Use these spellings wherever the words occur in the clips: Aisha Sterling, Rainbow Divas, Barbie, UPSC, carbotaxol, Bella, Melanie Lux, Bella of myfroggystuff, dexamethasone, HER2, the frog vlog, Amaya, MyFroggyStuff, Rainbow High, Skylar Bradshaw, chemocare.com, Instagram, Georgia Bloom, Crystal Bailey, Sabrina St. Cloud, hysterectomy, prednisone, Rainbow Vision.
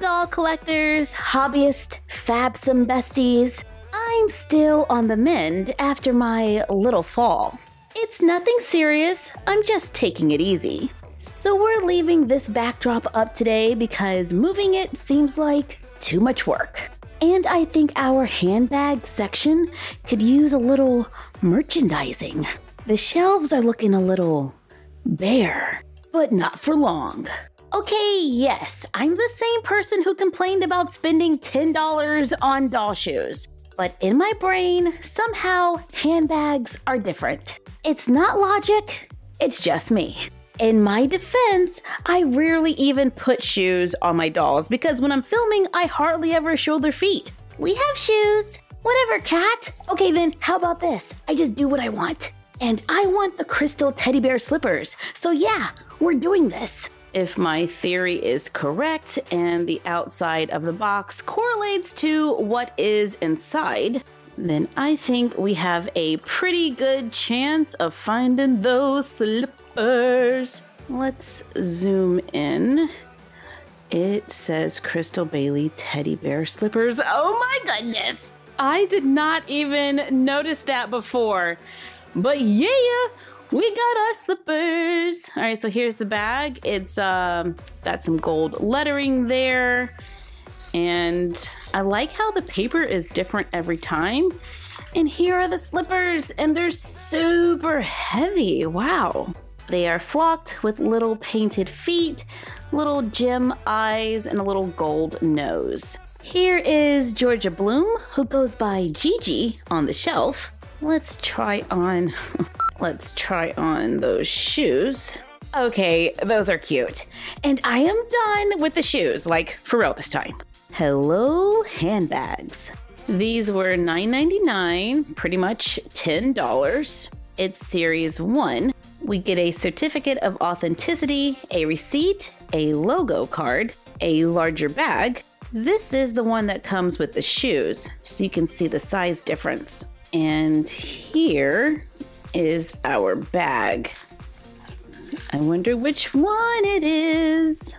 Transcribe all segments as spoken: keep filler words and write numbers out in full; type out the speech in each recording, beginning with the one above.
doll collectors, hobbyists, fabsome besties, I'm still on the mend after my little fall. It's nothing serious, I'm just taking it easy. So we're leaving this backdrop up today because moving it seems like too much work. And I think our handbag section could use a little merchandising. The shelves are looking a little bare, but not for long. Okay, yes, I'm the same person who complained about spending ten dollars on doll shoes. But in my brain, somehow handbags are different. It's not logic, it's just me. In my defense, I rarely even put shoes on my dolls because when I'm filming, I hardly ever show their feet. We have shoes. Whatever, cat. Okay, then how about this? I just do what I want. And I want the crystal teddy bear slippers. So yeah, we're doing this. If my theory is correct and the outside of the box correlates to what is inside, then I think we have a pretty good chance of finding those slippers. Let's zoom in. It says Crystal Bailey teddy bear slippers. Oh my goodness! I did not even notice that before. But yeah, we got our slippers. All right, so here's the bag. It's um, got some gold lettering there. And I like how the paper is different every time. And here are the slippers, and they're super heavy. Wow. They are flocked with little painted feet, little gem eyes, and a little gold nose. Here is Georgia Bloom, who goes by Gigi on the shelf. Let's try on, let's try on those shoes. Okay, those are cute. And I am done with the shoes, like for real this time. Hello, handbags. These were nine ninety-nine, pretty much ten dollars. It's series one. We get a certificate of authenticity, a receipt, a logo card, a larger bag. This is the one that comes with the shoes, so you can see the size difference. And here is our bag. I wonder which one it is.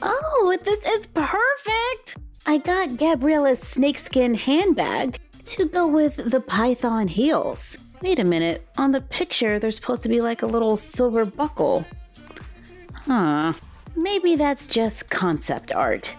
Oh, this is perfect. I got Gabriella's snakeskin handbag to go with the python heels. Wait a minute, on the picture, there's supposed to be like a little silver buckle. Huh, maybe that's just concept art.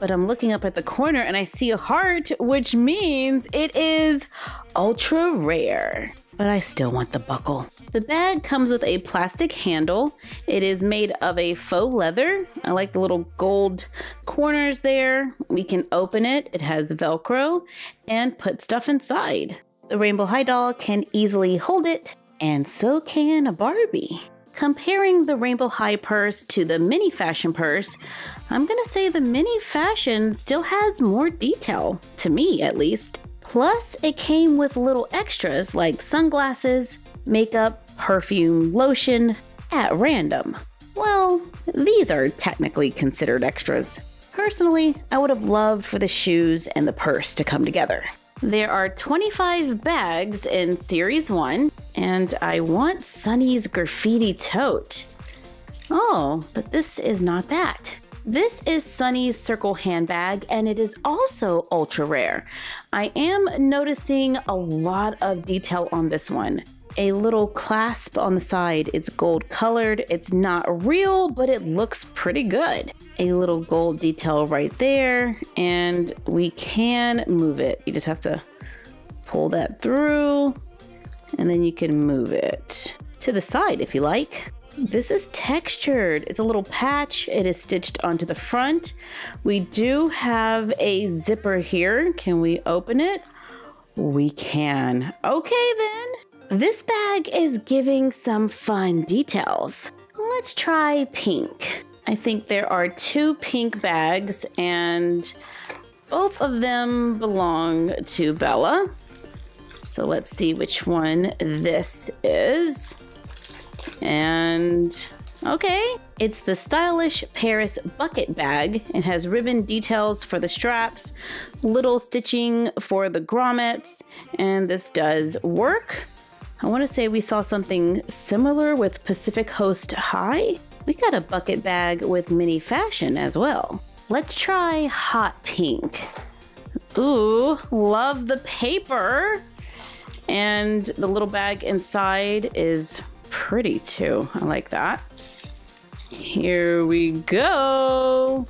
But I'm looking up at the corner and I see a heart, which means it is ultra rare. But I still want the buckle. The bag comes with a plastic handle. It is made of a faux leather. I like the little gold corners there. We can open it, it has Velcro, and put stuff inside. The Rainbow High doll can easily hold it, and so can a Barbie. Comparing the Rainbow High purse to the mini fashion purse, I'm gonna say the mini fashion still has more detail, to me at least. Plus, it came with little extras like sunglasses, makeup, perfume, lotion, at random. Well, these are technically considered extras. Personally, I would have loved for the shoes and the purse to come together. There are twenty-five bags in series one, and I want Sunny's graffiti tote. Oh, but this is not that. This is Sunny's circle handbag, and it is also ultra rare. I am noticing a lot of detail on this one. A little clasp on the side. It's gold colored. It's not real, but it looks pretty good. A little gold detail right there, and we can move it. You just have to pull that through, and then you can move it to the side if you like. This is textured. It's a little patch. It is stitched onto the front. We do have a zipper here. Can we open it? We can. Okay, then. This bag is giving some fun details. Let's try pink. I think there are two pink bags, and both of them belong to Bella. So let's see which one this is. And okay, it's the stylish Paris bucket bag. It has ribbon details for the straps, little stitching for the grommets, and this does work. I want to say we saw something similar with Pacific Coast High. We got a bucket bag with mini fashion as well. Let's try hot pink. Ooh, love the paper. And the little bag inside is pretty too. I like that. Here we go.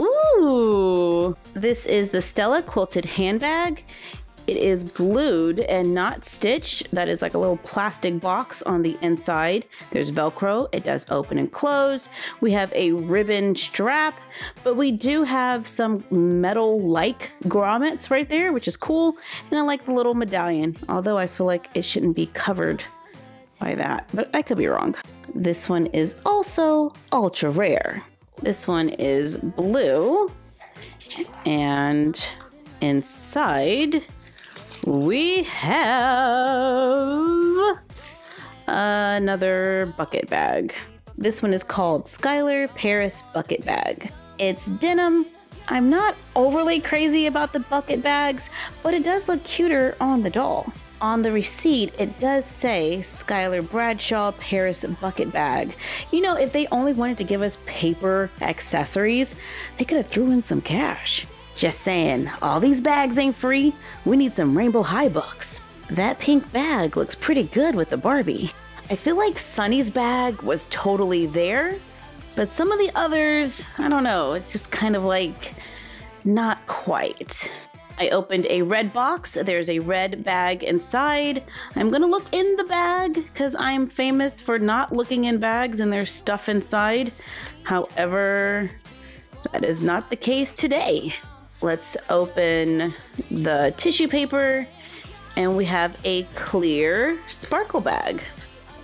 Ooh, this is the Stella quilted handbag. It is glued and not stitched. That is like a little plastic box on the inside. There's Velcro. It does open and close. We have a ribbon strap, but we do have some metal-like grommets right there, which is cool. And I like the little medallion, although I feel like it shouldn't be covered by that, but I could be wrong. This one is also ultra rare. This one is blue, and inside we have another bucket bag. This one is called Skylar Paris Bucket Bag. It's denim. I'm not overly crazy about the bucket bags, but it does look cuter on the doll. On the receipt, it does say Skylar Bradshaw Paris Bucket Bag. You know, if they only wanted to give us paper accessories, they could have threw in some cash. Just saying, all these bags ain't free. We need some Rainbow High bucks. That pink bag looks pretty good with the Barbie. I feel like Sunny's bag was totally there, but some of the others, I don't know, it's just kind of like not quite. I opened a red box. There's a red bag inside. I'm gonna look in the bag because I'm famous for not looking in bags and there's stuff inside. However, that is not the case today. Let's open the tissue paper and we have a clear sparkle bag.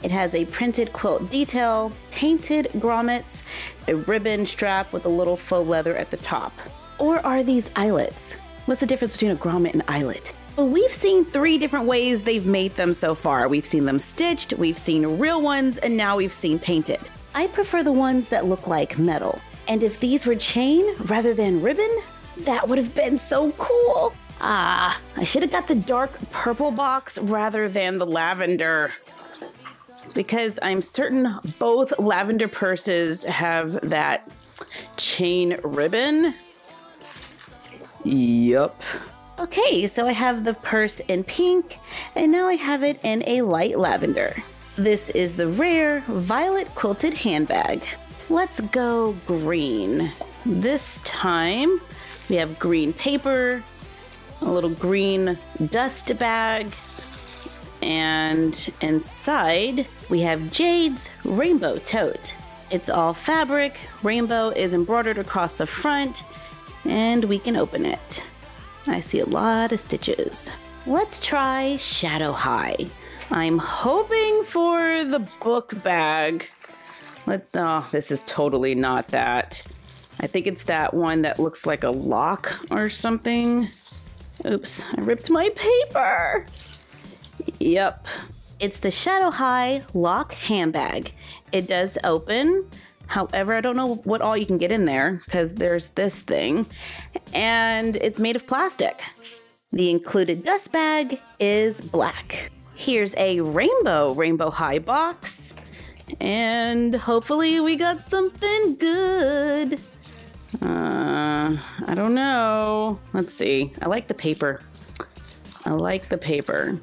It has a printed quilt detail, painted grommets, a ribbon strap with a little faux leather at the top. Or are these eyelets? What's the difference between a grommet and eyelet? Well, we've seen three different ways they've made them so far. We've seen them stitched, we've seen real ones, and now we've seen painted. I prefer the ones that look like metal. And if these were chain rather than ribbon, that would have been so cool. Ah, I should have got the dark purple box rather than the lavender, because I'm certain both lavender purses have that chain ribbon. Yup. Okay, so I have the purse in pink, and now I have it in a light lavender. This is the rare violet quilted handbag. Let's go green. This time, we have green paper, a little green dust bag, and inside we have Jade's rainbow tote. It's all fabric. Rainbow is embroidered across the front, and we can open it. I see a lot of stitches. Let's try Shadow High. I'm hoping for the book bag. Let's, oh, this is totally not that. I think it's that one that looks like a lock or something. Oops, I ripped my paper. Yep. It's the Shadow High lock handbag. It does open. However, I don't know what all you can get in there because there's this thing, and it's made of plastic. The included dust bag is black. Here's a rainbow Rainbow High box, and hopefully we got something good. Uh, I don't know. Let's see. I like the paper. I like the paper.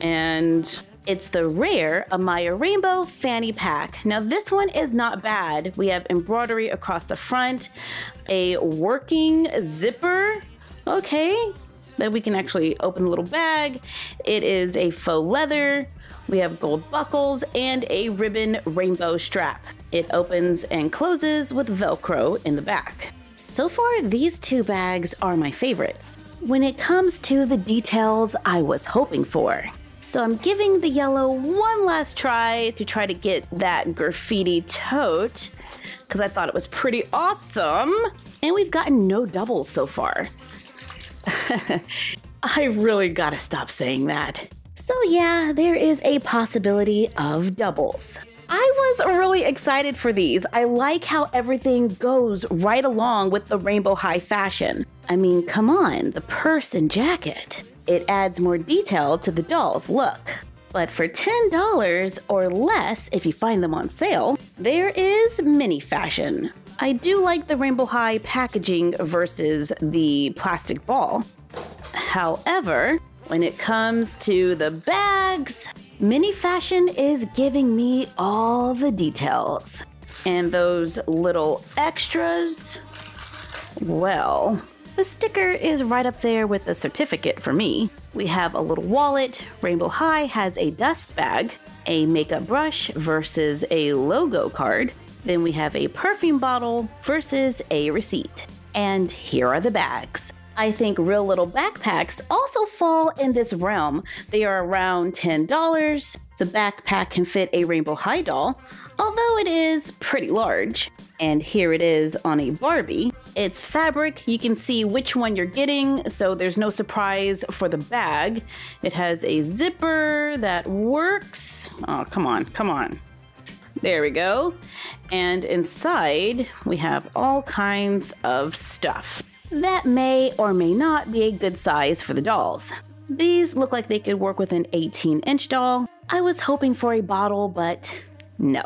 And it's the rare Amaya Rainbow Fanny Pack. Now this one is not bad. We have embroidery across the front, a working zipper. Okay, then we can actually open the little bag. It is a faux leather. We have gold buckles and a ribbon rainbow strap. It opens and closes with Velcro in the back. So far, these two bags are my favorites. When it comes to the details I was hoping for, so I'm giving the yellow one last try to try to get that graffiti tote because I thought it was pretty awesome. And we've gotten no doubles so far. I really gotta stop saying that. So yeah, there is a possibility of doubles. I was really excited for these. I like how everything goes right along with the Rainbow High fashion. I mean, come on, the purse and jacket. It adds more detail to the doll's look. But for ten dollars or less, if you find them on sale, there is mini fashion. I do like the Rainbow High packaging versus the plastic ball. However, when it comes to the bags, mini fashion is giving me all the details. And those little extras, well, the sticker is right up there with the certificate for me. We have a little wallet. Rainbow High has a dust bag, a makeup brush versus a logo card. Then we have a perfume bottle versus a receipt. And here are the bags. I think Real Little backpacks also fall in this realm. They are around ten dollars. The backpack can fit a Rainbow High doll, although it is pretty large. And here it is on a Barbie. It's fabric, you can see which one you're getting, so there's no surprise for the bag. It has a zipper that works. Oh, come on, come on. There we go. And inside, we have all kinds of stuff that may or may not be a good size for the dolls. These look like they could work with an eighteen inch doll. I was hoping for a bottle, but no.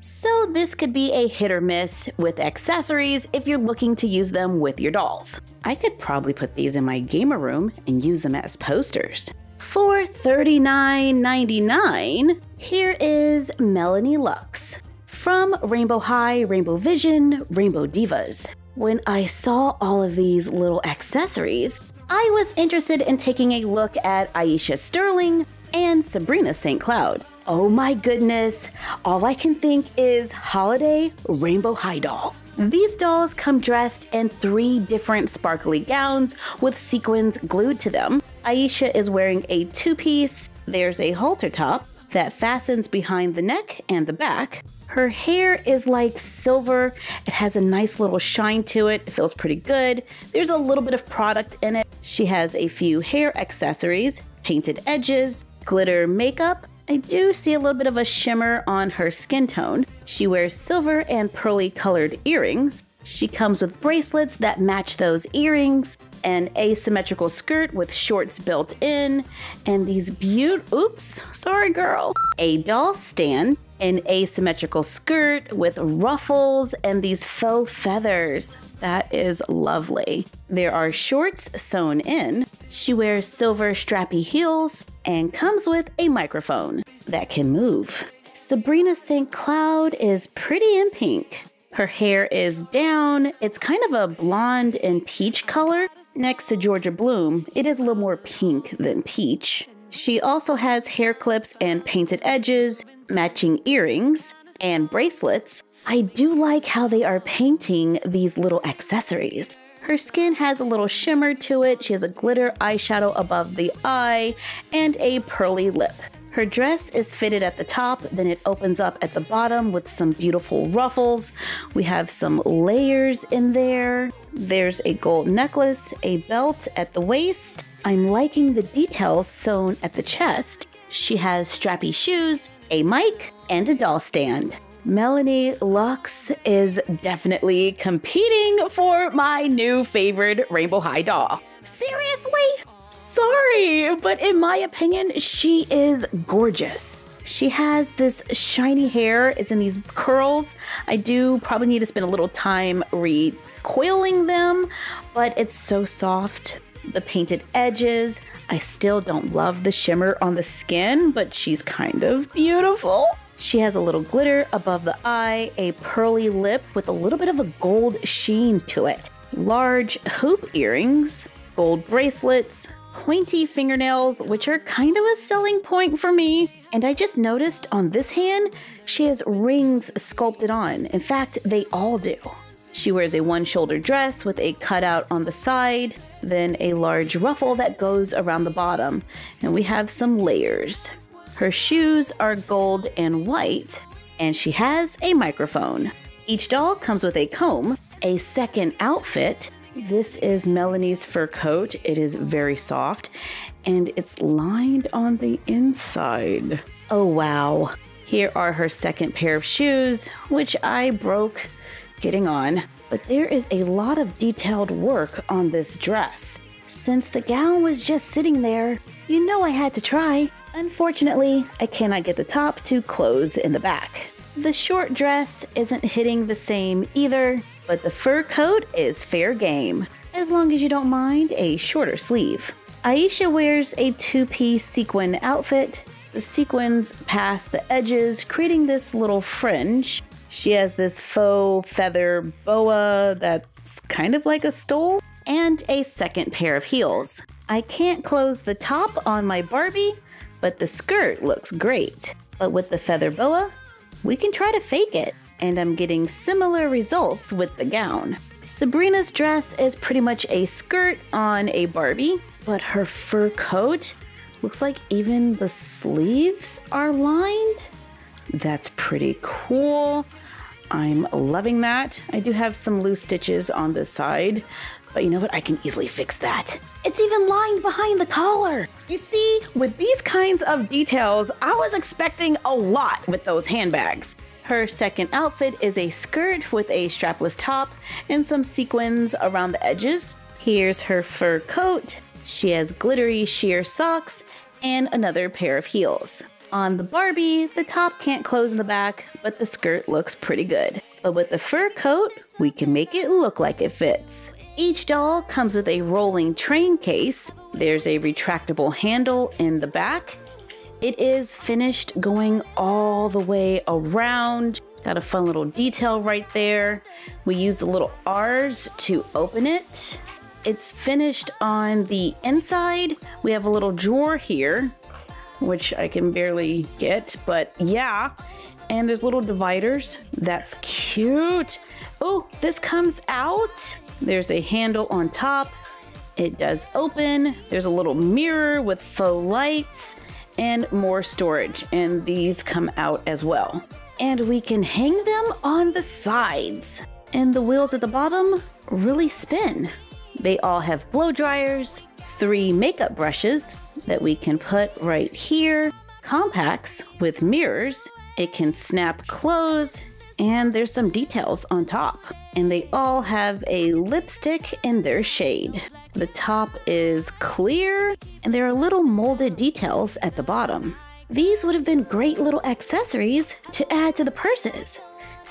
So this could be a hit or miss with accessories if you're looking to use them with your dolls. I could probably put these in my gamer room and use them as posters. For thirty-nine ninety-nine, here is Melanie Lux from Rainbow High, Rainbow Vision, Rainbow Divas. When I saw all of these little accessories, I was interested in taking a look at Aisha Sterling and Sabrina Saint Cloud. Oh my goodness, all I can think is Holiday Rainbow High doll. These dolls come dressed in three different sparkly gowns with sequins glued to them. Aisha is wearing a two-piece. There's a halter top that fastens behind the neck and the back. Her hair is like silver. It has a nice little shine to it. It feels pretty good. There's a little bit of product in it. She has a few hair accessories, painted edges, glitter makeup. I do see a little bit of a shimmer on her skin tone. She wears silver and pearly colored earrings. She comes with bracelets that match those earrings, an asymmetrical skirt with shorts built in, and these beautiful, oops, sorry girl, a doll stand, an asymmetrical skirt with ruffles and these faux feathers. That is lovely. There are shorts sewn in. She wears silver strappy heels and comes with a microphone that can move. Sabrina Saint Cloud is pretty in pink. Her hair is down. It's kind of a blonde and peach color. Next to Georgia Bloom, it is a little more pink than peach. She also has hair clips and painted edges, matching earrings, and bracelets. I do like how they are painting these little accessories. Her skin has a little shimmer to it. She has a glitter eyeshadow above the eye and a pearly lip. Her dress is fitted at the top, then it opens up at the bottom with some beautiful ruffles. We have some layers in there. There's a gold necklace, a belt at the waist. I'm liking the details sewn at the chest. She has strappy shoes, a mic, and a doll stand. Melanie Lux is definitely competing for my new favorite Rainbow High doll. Seriously? Sorry, but in my opinion, she is gorgeous. She has this shiny hair. It's in these curls. I do probably need to spend a little time recoiling them, but it's so soft. The painted edges. I still don't love the shimmer on the skin, but she's kind of beautiful. She has a little glitter above the eye, a pearly lip with a little bit of a gold sheen to it, large hoop earrings, gold bracelets, pointy fingernails, which are kind of a selling point for me. And I just noticed on this hand, she has rings sculpted on. In fact, they all do. She wears a one-shoulder dress with a cutout on the side, then a large ruffle that goes around the bottom. And we have some layers. Her shoes are gold and white, and she has a microphone. Each doll comes with a comb, a second outfit. This is Melanie's fur coat. It is very soft, and it's lined on the inside. Oh, wow. Here are her second pair of shoes, which I broke getting on. But there is a lot of detailed work on this dress. Since the gown was just sitting there, you know I had to try. Unfortunately, I cannot get the top to close in the back. The short dress isn't hitting the same either, but the fur coat is fair game, as long as you don't mind a shorter sleeve. Aisha wears a two-piece sequin outfit. The sequins pass the edges, creating this little fringe. She has this faux feather boa that's kind of like a stole, and a second pair of heels. I can't close the top on my Barbie, but the skirt looks great. But with the feather boa, we can try to fake it, and I'm getting similar results with the gown. Sabrina's dress is pretty much a skirt on a Barbie, but her fur coat looks like even the sleeves are lined. That's pretty cool. I'm loving that. I do have some loose stitches on this side, but you know what? I can easily fix that. It's even lined behind the collar. You see, with these kinds of details, I was expecting a lot with those handbags. Her second outfit is a skirt with a strapless top and some sequins around the edges. Here's her fur coat. She has glittery sheer socks and another pair of heels. On the Barbie, the top can't close in the back, but the skirt looks pretty good. But with the fur coat, we can make it look like it fits. Each doll comes with a rolling train case. There's a retractable handle in the back. It is finished going all the way around. Got a fun little detail right there. We use the little R's to open it. It's finished on the inside. We have a little drawer here, which I can barely get, but yeah. And there's little dividers. That's cute. Oh, this comes out. There's a handle on top. It does open. There's a little mirror with faux lights and more storage. And these come out as well. And we can hang them on the sides. And the wheels at the bottom really spin. They all have blow dryers, three makeup brushes that we can put right here, compacts with mirrors. It can snap close, and there's some details on top. And they all have a lipstick in their shade. The top is clear, and there are little molded details at the bottom. These would have been great little accessories to add to the purses.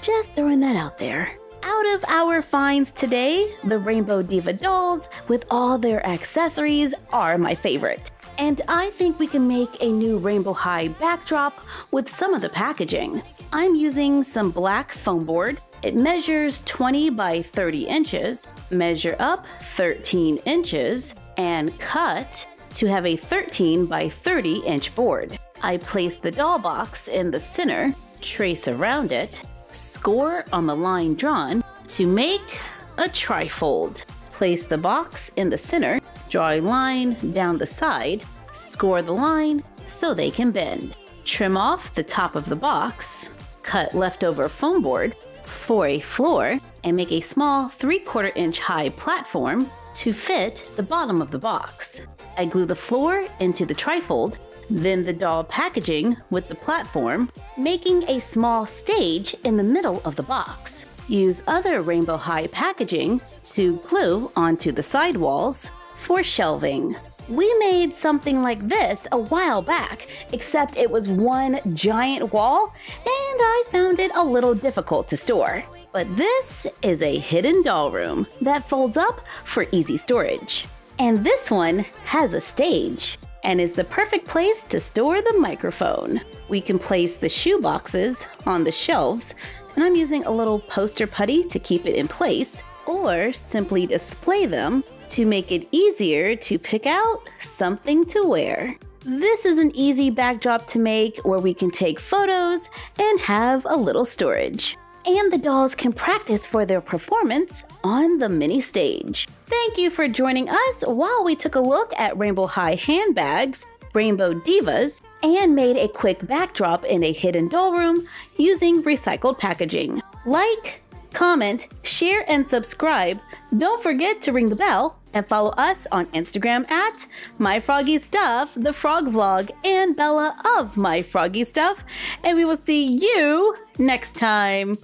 Just throwing that out there. Out of our finds today, the Rainbow Diva dolls with all their accessories are my favorite. And I think we can make a new Rainbow High backdrop with some of the packaging. I'm using some black foam board. It measures twenty by thirty inches, measure up thirteen inches, and cut to have a thirteen by thirty inch board. I place the doll box in the center, trace around it, score on the line drawn to make a trifold. Place the box in the center, draw a line down the side, score the line so they can bend. Trim off the top of the box, cut leftover foam board for a floor, and make a small three quarter inch high platform to fit the bottom of the box. I glue the floor into the trifold, then the doll packaging with the platform, making a small stage in the middle of the box. Use other Rainbow High packaging to glue onto the side walls for shelving. We made something like this a while back, except it was one giant wall, and I found it a little difficult to store. But this is a hidden doll room that folds up for easy storage. And this one has a stage, and is the perfect place to store the microphone. We can place the shoe boxes on the shelves, and I'm using a little poster putty to keep it in place, or simply display them to make it easier to pick out something to wear. This is an easy backdrop to make where we can take photos and have a little storage. And the dolls can practice for their performance on the mini stage. Thank you for joining us while we took a look at Rainbow High handbags, Rainbow Divas, and made a quick backdrop in a hidden doll room using recycled packaging. Like, comment, share, and subscribe. Don't forget to ring the bell and follow us on Instagram at MyFroggyStuff, the Frog Vlog, and Bella of MyFroggyStuff. And we will see you next time.